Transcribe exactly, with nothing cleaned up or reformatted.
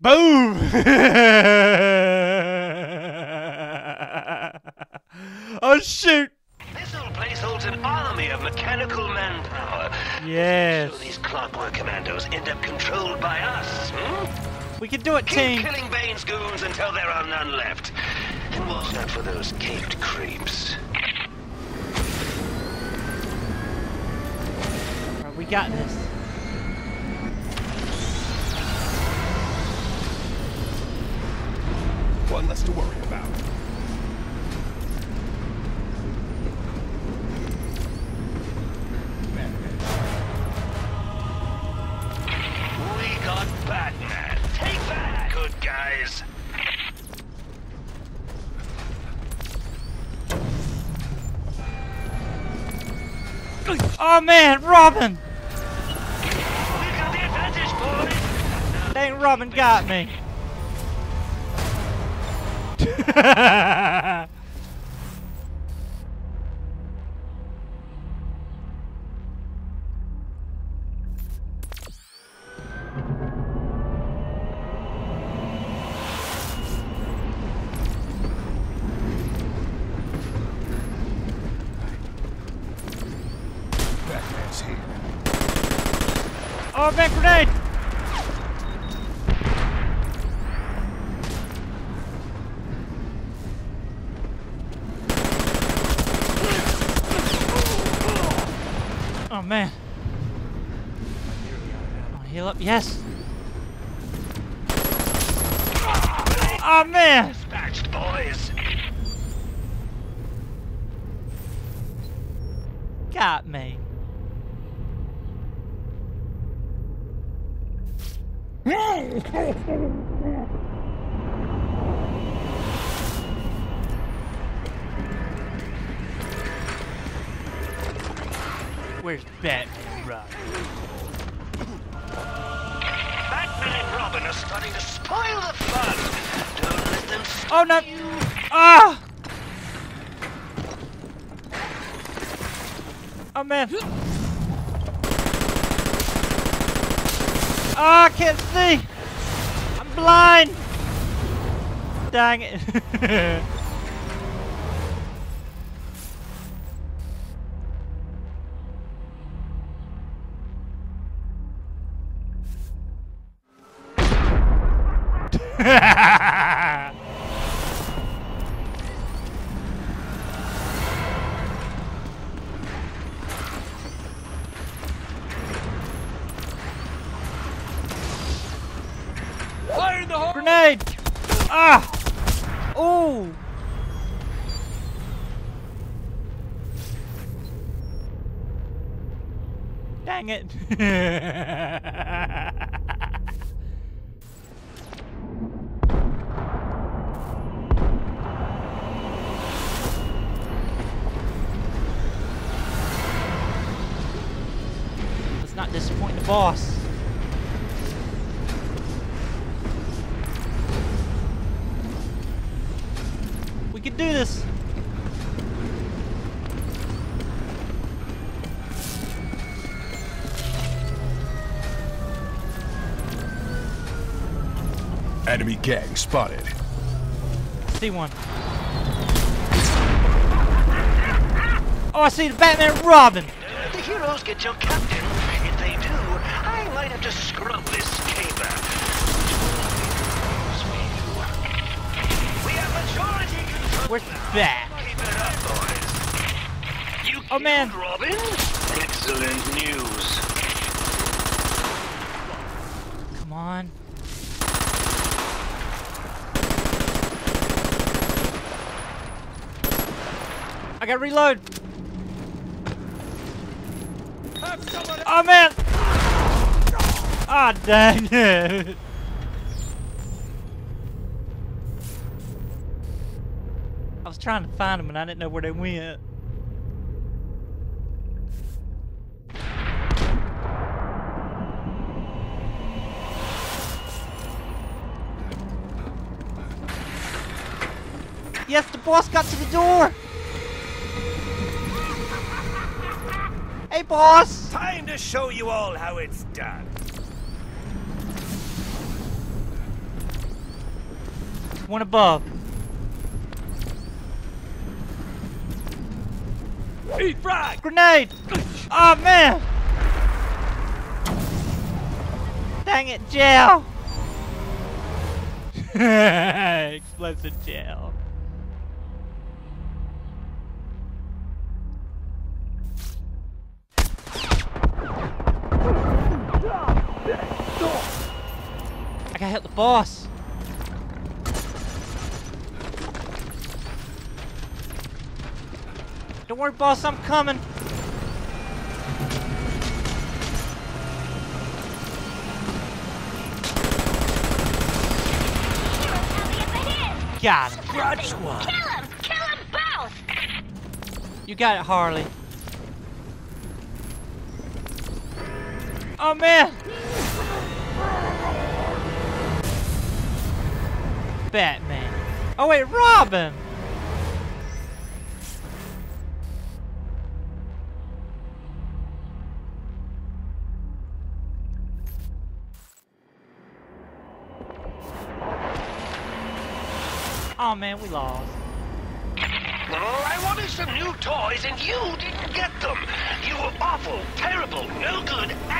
Boom! Oh shoot! This little place holds an army of mechanical manpower. Yes. So these clockwork commandos end up controlled by us. Hmm? We can do it, Keep team. Keep killing Bane's goons until there are none left. And watch out for those caved creeps. Right, we got this. One less to worry about. Batman. We got Batman. Take that, good guys. Oh man, Robin! We got the advantage, boys. Dang, Robin got me. I Batman's here. Oh, back grenade! Oh man. Oh, heal up, yes. Oh man. Dispatched, boys. Got me. Where's Batman and Robin? Batman and Robin are starting to spoil the fun! Don't let them steal. Oh no! You. Ah! Oh man! Ah, oh, I can't see! I'm blind! Dang it! Fire in the hole! Grenade! Ah! Oh! Dang it! Not disappoint the boss. We can do this. Enemy gang spotted. See one. Oh, I see the Batman and Robin. The heroes get your captain. I might have to scrub this caper. We have majority control. Where's that? Keep it up, boys. You oh, man. Robin? Excellent news. Come on. I gotta reload. Oh, man. Ah, oh, dang it! I was trying to find them and I didn't know where they went. Yes, the boss got to the door! Hey, boss! Time to show you all how it's done. One above. Eat frag! Grenade! Oh man! Dang it, jail! Explosive jail. I gotta help the boss. Don't worry, boss, I'm coming. Got him. Kill him! Kill them both! You got it, Harley. Oh man! Batman. Oh wait, Robin! Oh man, we lost. Oh, I wanted some new toys and you didn't get them. You were awful, terrible, no good.